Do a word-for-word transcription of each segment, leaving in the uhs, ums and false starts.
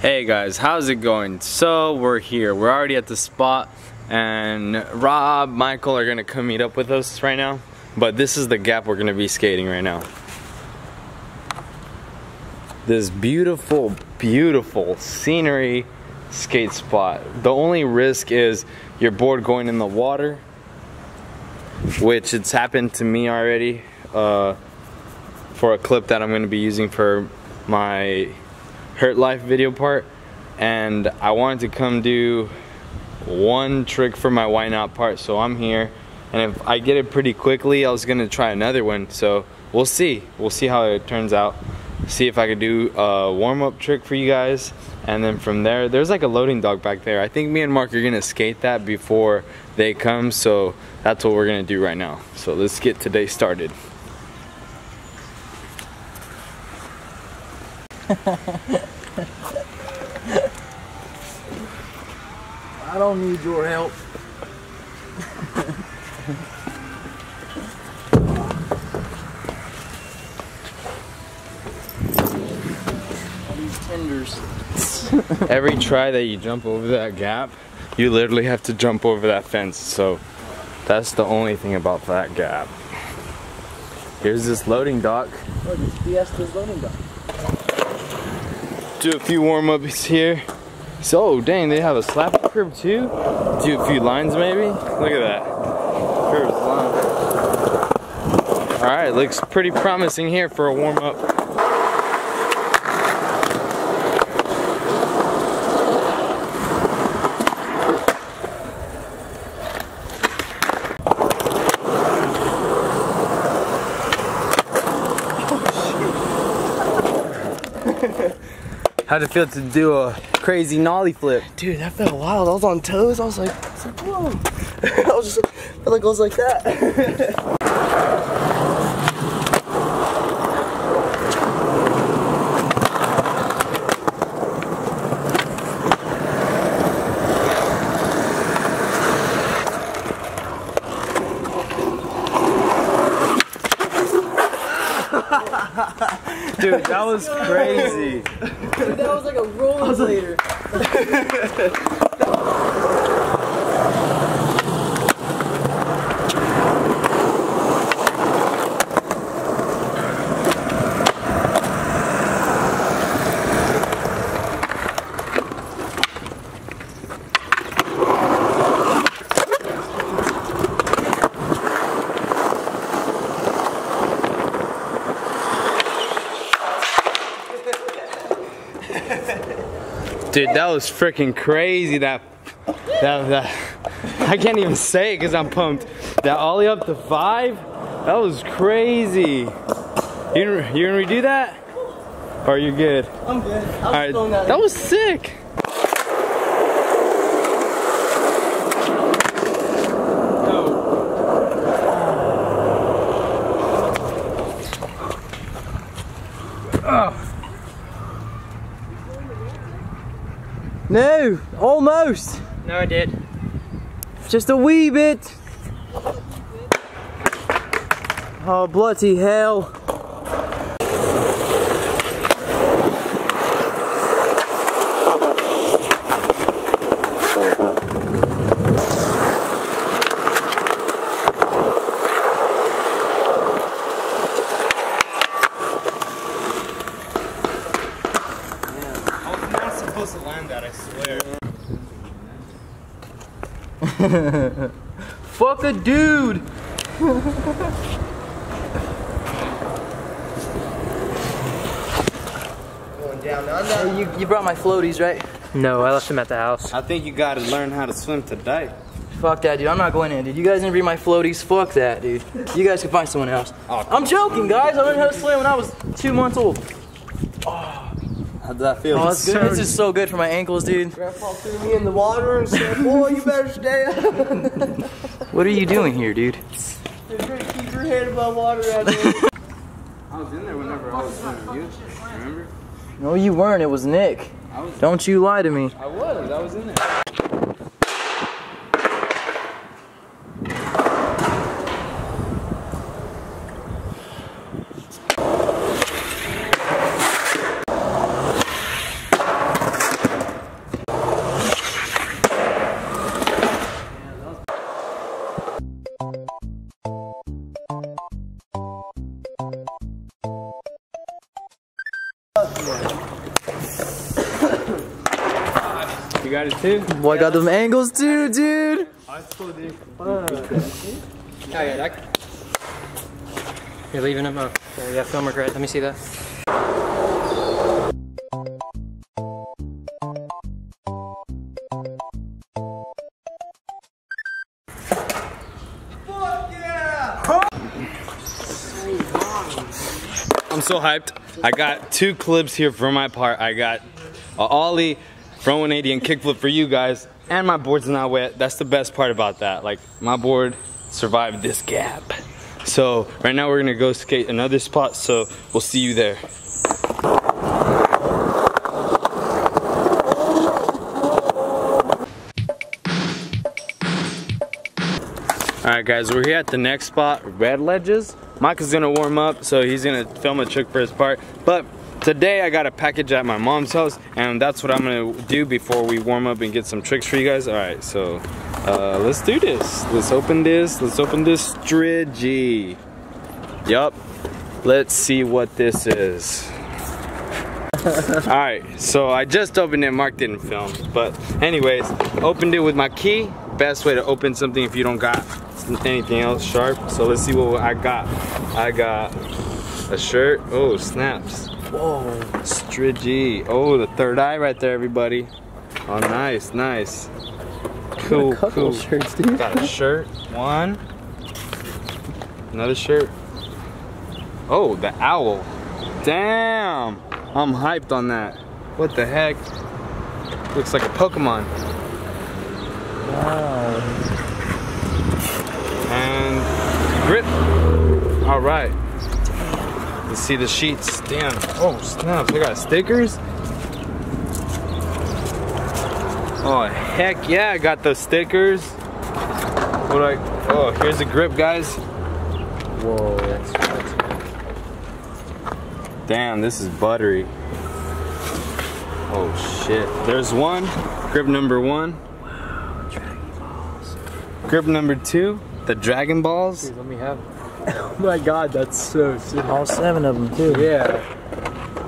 Hey guys, how's it going? So we're here, we're already at the spot, and Rob, Michael are gonna come meet up with us right now, but this is the gap we're gonna be skating right now. This beautiful, beautiful scenery skate spot. The only risk is your board going in the water, which it's happened to me already uh, for a clip that I'm gonna be using for my Hurt Life video part, and I wanted to come do one trick for my why not part, so I'm here, and if I get it pretty quickly I was gonna try another one, so we'll see we'll see how it turns out, see if I could do a warm-up trick for you guys, and then from there there's like a loading dock back there. I think me and Mark are gonna skate that before they come, so that's what we're gonna do right now. So let's get today started. I don't need your help. These tenders. Every try that you jump over that gap, you literally have to jump over that fence. So that's the only thing about that gap. Here's this loading dock. Look, it's Fiesta's loading dock. Do a few warm-ups here. So dang, they have a slap curb too. Do a few lines maybe. Look at that. Curve's long. Alright, looks pretty promising here for a warm-up. How'd it feel to do a crazy nollie flip? Dude, that felt wild. I was on toes. I was like, I was like whoa. I was just like, I felt like I was like that. Dude, that was crazy. Dude, that was like a roller later. Dude, that was freaking crazy. That, that, that, I can't even say it because I'm pumped. That ollie up to five, that was crazy. You gonna, you gonna redo that? Or are you good? I'm good. All right, that was sick. No, almost. No, I did. Just a wee bit. Oh, bloody hell. Fuck a dude! Going down under. Hey, you, you brought my floaties, right? No, I left them at the house. I think you gotta learn how to swim today. Fuck that, dude. I'm not going in, dude. You guys didn't bring my floaties. Fuck that, dude. You guys can find someone else. Oh, I'm joking, guys. I learned how to swim when I was two months old. Oh. How does that feel? Oh, that's good. This is so good for my ankles, dude. Grandpa threw me in the water and said, boy, you better stay up. What are you doing here, dude? They're trying to keep your head above water out there. I was in there whenever I was swimming with you, remember? No, you weren't. It was Nick. I was, don't you lie to me. I was. I was in there. You got it too? Boy, yeah. Got them angles too, dude. I still do. Fuck. Oh, yeah, that. You're leaving them up. Oh, yeah, film regret. Let me see that. I'm so hyped. I got two clips here for my part. I got a ollie, front one eighty, and kickflip for you guys. And my board's not wet. That's the best part about that. Like, my board survived this gap. So right now we're gonna go skate another spot. So we'll see you there. All right, guys, we're here at the next spot, Red Ledges. Micah's gonna warm up, so he's gonna film a trick for his part. But today I got a package at my mom's house, and that's what I'm gonna do before we warm up and get some tricks for you guys. All right, so uh, let's do this. Let's open this. Let's open this Strigi. Yup. Let's see what this is. All right, so I just opened it. Mark didn't film, but anyways, opened it with my key. Best way to open something if you don't got anything else sharp. So let's see what I got. I got a shirt. Oh, snaps. Whoa, Strigi. Oh, the third eye right there, everybody. Oh, nice, nice. Cool, got a couple cool. Shirts, dude. Got a shirt. One. Another shirt. Oh, the owl. Damn. I'm hyped on that. What the heck? Looks like a Pokemon. Wow. And grip. All right. Let's see the sheets. Damn. Oh, snaps. I got stickers. Oh, heck yeah. I got those stickers. What I, oh, here's the grip, guys. Whoa, that's right. Damn, this is buttery. Oh shit. There's one. Grip number one. Wow, Dragon Balls. Grip number two, the Dragon Balls. Dude, let me have it. Oh my god, that's so sick. All seven of them too. Yeah.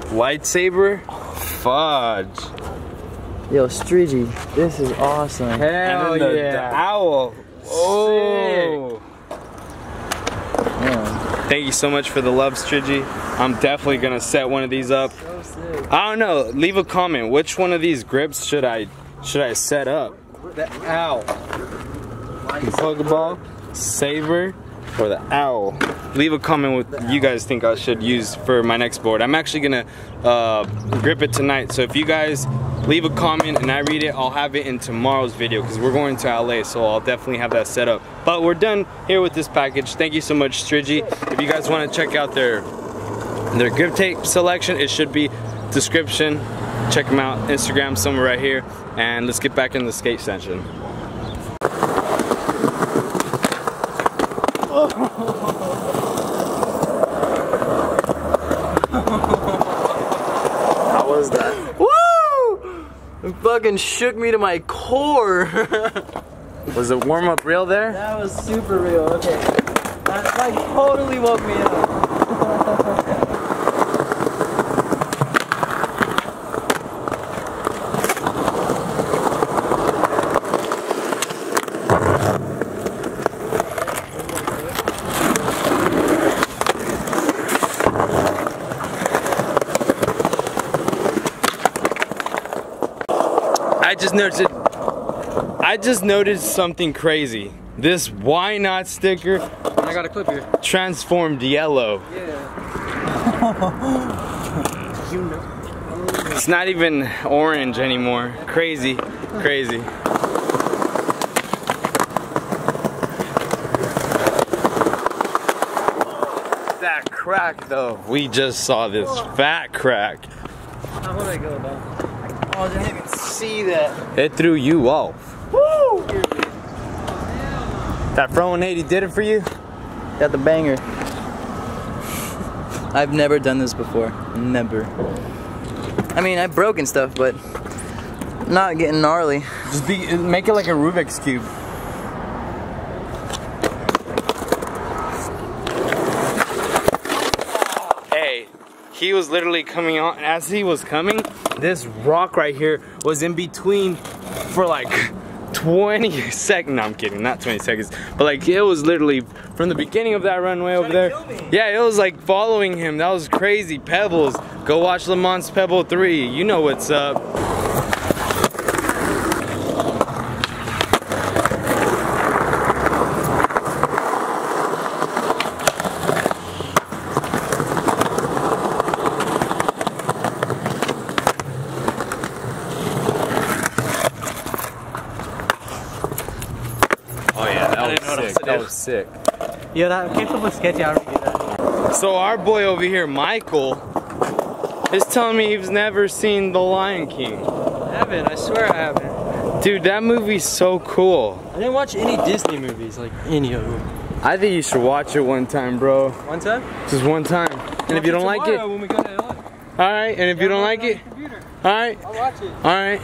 Lightsaber. Fudge. Yo, Strigi, this is awesome. Hell and then the, yeah. The owl. Oh. Thank you so much for the love, Strigi. I'm definitely gonna set one of these up. So sick. I don't know. Leave a comment. Which one of these grips should I should I set up? The owl, the Pokeball, Saber, or the owl? Leave a comment with what you guys think I should use for my next board. I'm actually gonna uh, grip it tonight. So if you guys leave a comment and I read it, I'll have it in tomorrow's video because we're going to L A. So I'll definitely have that set up. But we're done here with this package. Thank you so much, Strigi. If you guys want to check out their their grip tape selection, it should be description. Check them out. Instagram somewhere right here. And let's get back in the skate session. How was that? Woo! It fucking shook me to my core. Was it warm up real there? That was super real. Okay, that like totally woke me up. I just noticed I just noticed something crazy. This why not sticker. I got a clip here. Transformed yellow. Yeah. You know. It's not even orange anymore. Crazy. Crazy. That crack though. We just saw this fat crack. How would I go about it? Oh, I didn't even see that. It threw you off. Woo! That front one eighty did it for you? Got the banger. I've never done this before. Never. I mean, I've broken stuff, but not getting gnarly. Just be, make it like a Rubik's Cube. Hey, he was literally coming on, and as he was coming, this rock right here was in between for like twenty seconds. No, I'm kidding, not twenty seconds, but like it was literally from the beginning of that runway over there. Yeah, it was like following him. That was crazy. Pebbles, go watch Lamont's Pebble three. You know what's up. That was sick. Yeah, that ketchup was sketchy. I already did that. So our boy over here, Michael, is telling me he's never seen The Lion King. I haven't. I swear I haven't. Dude, that movie's so cool. I didn't watch any Disney movies, like any of them. I think you should watch it one time, bro. One time? Just one time. And we'll if you don't like it, when we go to L A. All right. And if yeah, you don't like it, all right. I'll watch it. All right.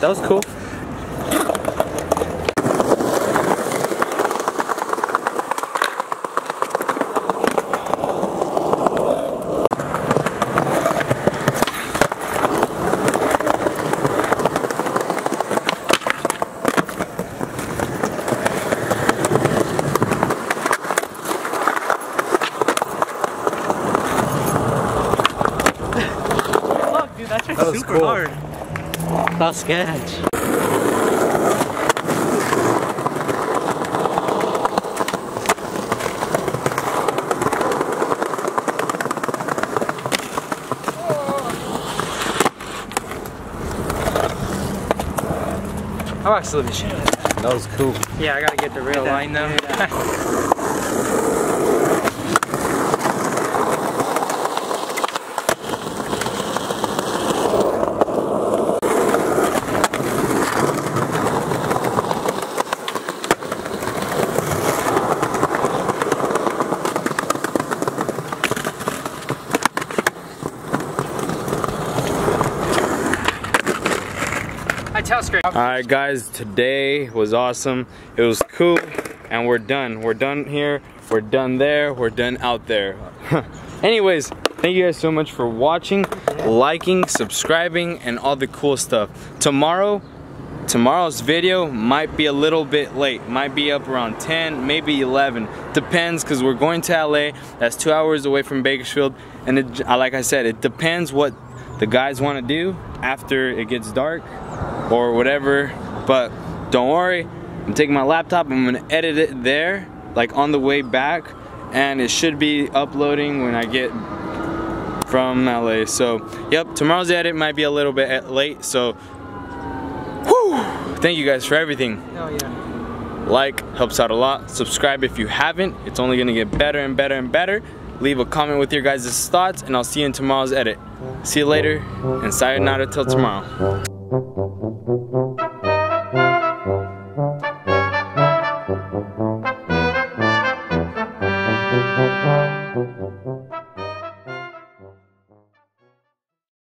That was cool. Look, dude, that's that super cool. hard. That's sketch. Oh, actually, that was cool. Yeah, I gotta get the real line though. Yeah. Alright guys, today was awesome. It was cool and we're done. We're done here, we're done there, we're done out there. Anyways, thank you guys so much for watching, liking, subscribing, and all the cool stuff. Tomorrow, tomorrow's video might be a little bit late. Might be up around ten, maybe eleven. Depends, because we're going to L A. That's two hours away from Bakersfield. And it, like I said, it depends what the guys want to do after it gets dark. Or whatever, but don't worry, I'm taking my laptop, I'm gonna edit it there, like on the way back, and it should be uploading when I get from L A. So, yep, tomorrow's edit might be a little bit late, so, whew, thank you guys for everything. Oh, yeah. Like, helps out a lot. Subscribe if you haven't, it's only gonna get better and better and better. Leave a comment with your guys' thoughts, and I'll see you in tomorrow's edit. See you later, and sayonara till tomorrow.